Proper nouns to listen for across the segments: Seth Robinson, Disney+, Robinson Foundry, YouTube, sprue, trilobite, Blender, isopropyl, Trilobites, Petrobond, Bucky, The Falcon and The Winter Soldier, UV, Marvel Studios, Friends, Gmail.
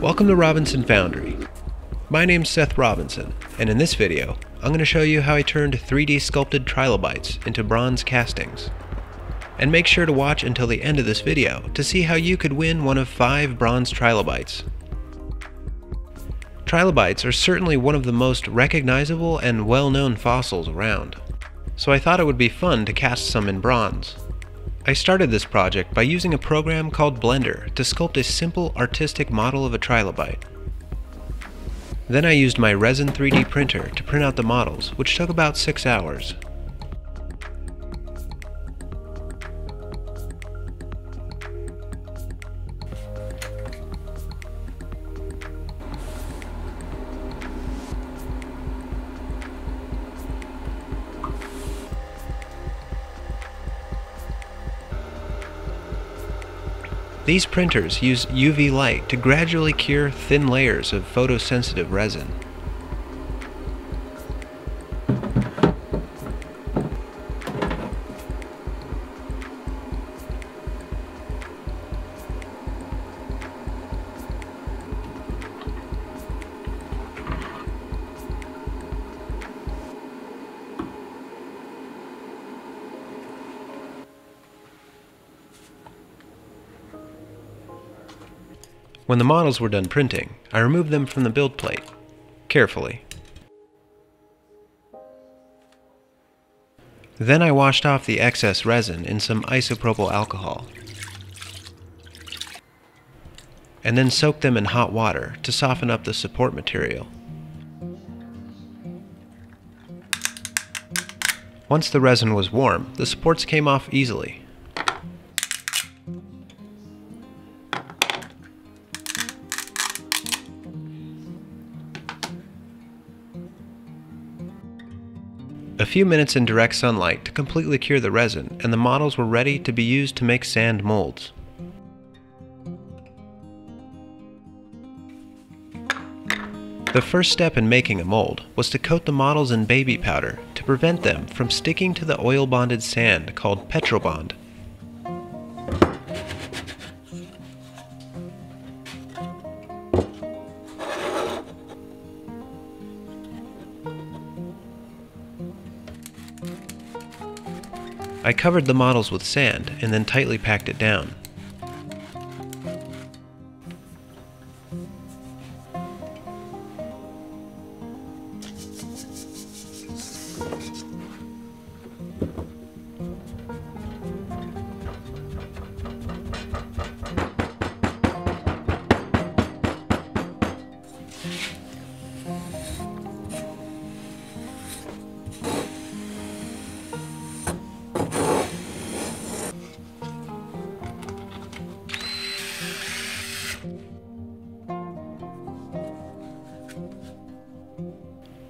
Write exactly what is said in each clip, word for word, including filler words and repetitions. Welcome to Robinson Foundry. My name's Seth Robinson, and in this video, I'm going to show you how I turned three D sculpted trilobites into bronze castings. And make sure to watch until the end of this video to see how you could win one of five bronze trilobites. Trilobites are certainly one of the most recognizable and well-known fossils around, so I thought it would be fun to cast some in bronze. I started this project by using a program called Blender to sculpt a simple artistic model of a trilobite. Then I used my resin three D printer to print out the models, which took about six hours. These printers use U V light to gradually cure thin layers of photosensitive resin. When the models were done printing, I removed them from the build plate, carefully. Then I washed off the excess resin in some isopropyl alcohol, and then soaked them in hot water to soften up the support material. Once the resin was warm, the supports came off easily. A few minutes in direct sunlight to completely cure the resin, and the models were ready to be used to make sand molds. The first step in making a mold was to coat the models in baby powder to prevent them from sticking to the oil-bonded sand called Petrobond. I covered the models with sand and then tightly packed it down.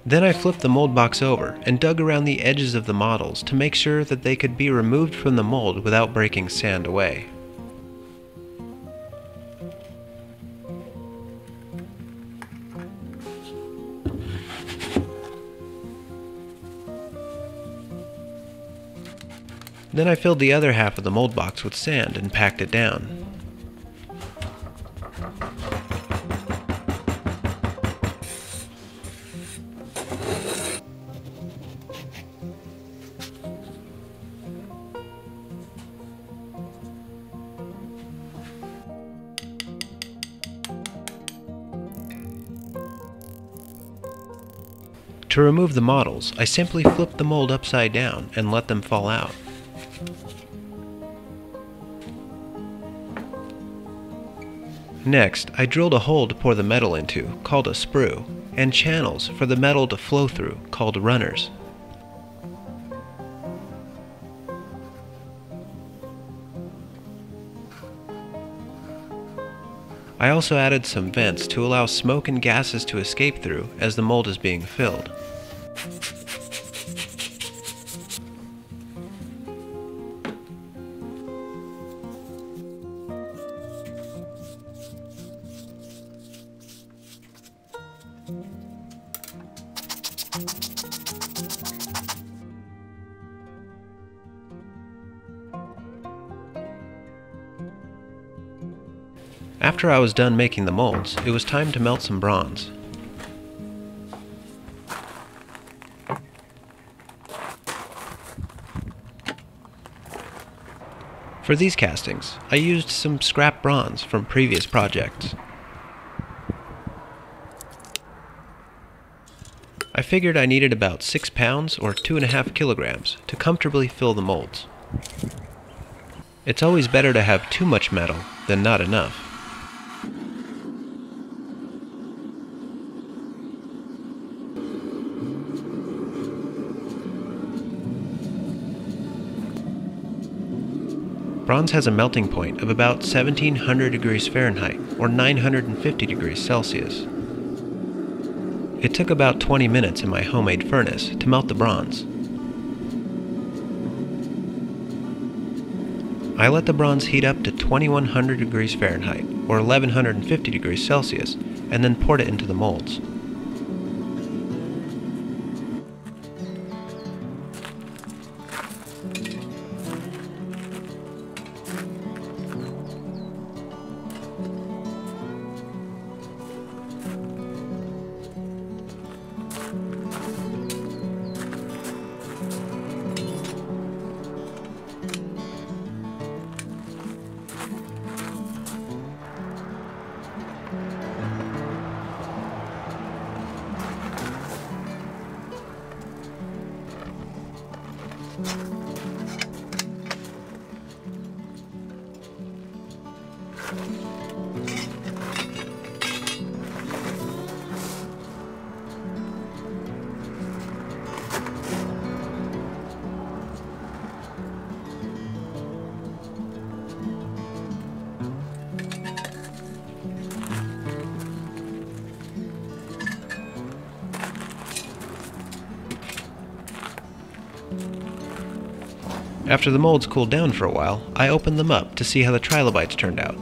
Then I flipped the mold box over and dug around the edges of the models to make sure that they could be removed from the mold without breaking sand away. Then I filled the other half of the mold box with sand and packed it down. To remove the models, I simply flipped the mold upside down and let them fall out. Next, I drilled a hole to pour the metal into, called a sprue, and channels for the metal to flow through, called runners. I also added some vents to allow smoke and gases to escape through as the mold is being filled. After I was done making the molds, it was time to melt some bronze. For these castings, I used some scrap bronze from previous projects. I figured I needed about six pounds or two and a half kilograms to comfortably fill the molds. It's always better to have too much metal than not enough. Bronze has a melting point of about seventeen hundred degrees Fahrenheit or nine hundred fifty degrees Celsius. It took about twenty minutes in my homemade furnace to melt the bronze. I let the bronze heat up to twenty-one hundred degrees Fahrenheit or eleven fifty degrees Celsius and then poured it into the molds. After the molds cooled down for a while, I opened them up to see how the trilobites turned out.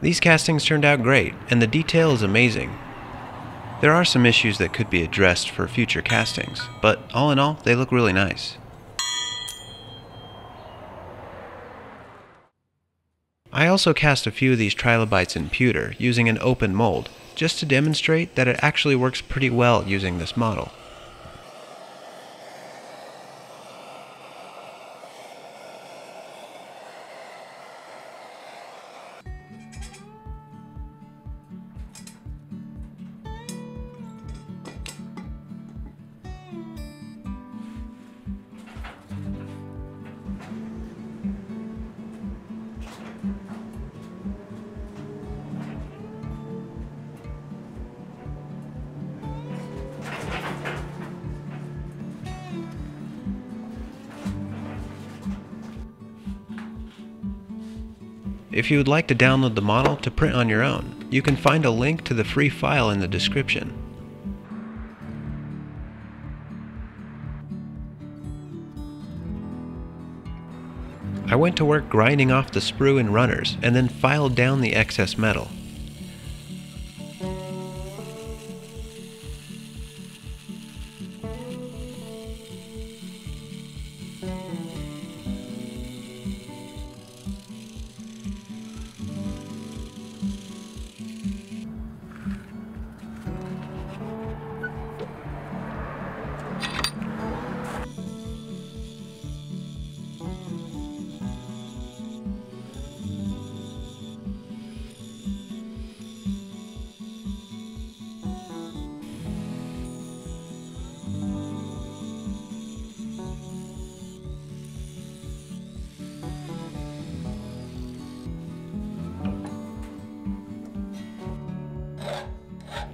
These castings turned out great, and the detail is amazing. There are some issues that could be addressed for future castings, but all in all, they look really nice. I also cast a few of these trilobites in pewter using an open mold, just to demonstrate that it actually works pretty well using this model. If you would like to download the model to print on your own, you can find a link to the free file in the description. I went to work grinding off the sprue and runners and then filed down the excess metal.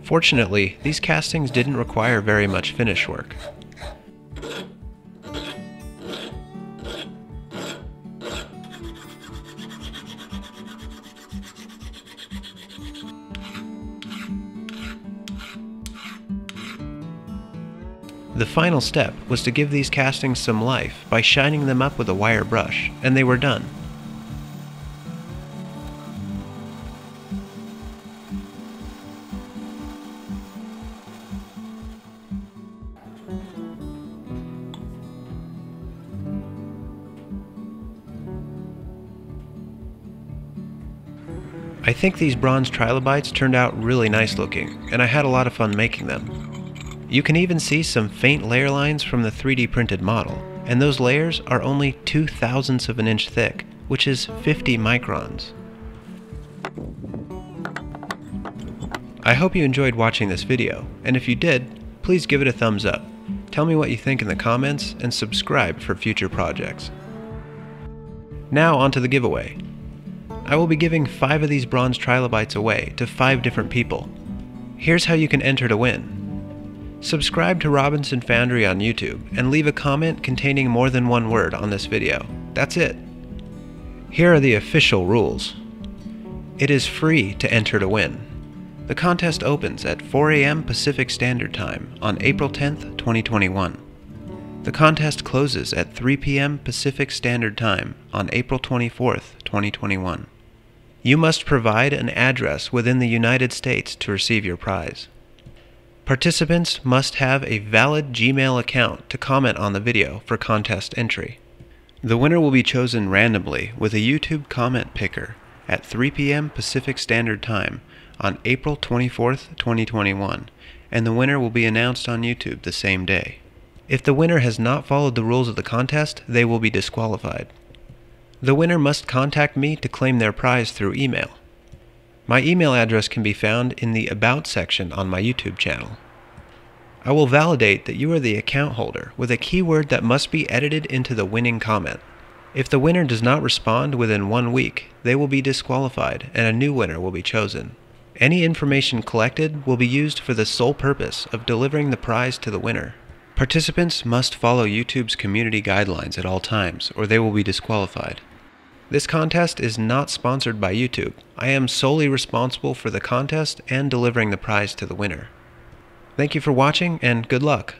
Fortunately, these castings didn't require very much finish work. The final step was to give these castings some life by shining them up with a wire brush, and they were done. I think these bronze trilobites turned out really nice looking, and I had a lot of fun making them. You can even see some faint layer lines from the three D printed model, and those layers are only two thousandths of an inch thick, which is fifty microns. I hope you enjoyed watching this video, and if you did, please give it a thumbs up. Tell me what you think in the comments, and subscribe for future projects. Now onto the giveaway. I will be giving five of these bronze trilobites away to five different people. Here's how you can enter to win. Subscribe to Robinson Foundry on YouTube and leave a comment containing more than one word on this video. That's it. Here are the official rules. It is free to enter to win. The contest opens at four A M Pacific Standard Time on April tenth, twenty twenty-one. The contest closes at three P M Pacific Standard Time on April twenty-fourth, twenty twenty-one. You must provide an address within the United States to receive your prize. Participants must have a valid Gmail account to comment on the video for contest entry. The winner will be chosen randomly with a YouTube comment picker at three P M Pacific Standard Time on April twenty-fourth, twenty twenty-one, and the winner will be announced on YouTube the same day. If the winner has not followed the rules of the contest, they will be disqualified. The winner must contact me to claim their prize through email. My email address can be found in the About section on my YouTube channel. I will validate that you are the account holder with a keyword that must be edited into the winning comment. If the winner does not respond within one week, they will be disqualified and a new winner will be chosen. Any information collected will be used for the sole purpose of delivering the prize to the winner. Participants must follow YouTube's community guidelines at all times, or they will be disqualified. This contest is not sponsored by YouTube. I am solely responsible for the contest and delivering the prize to the winner. Thank you for watching, and good luck!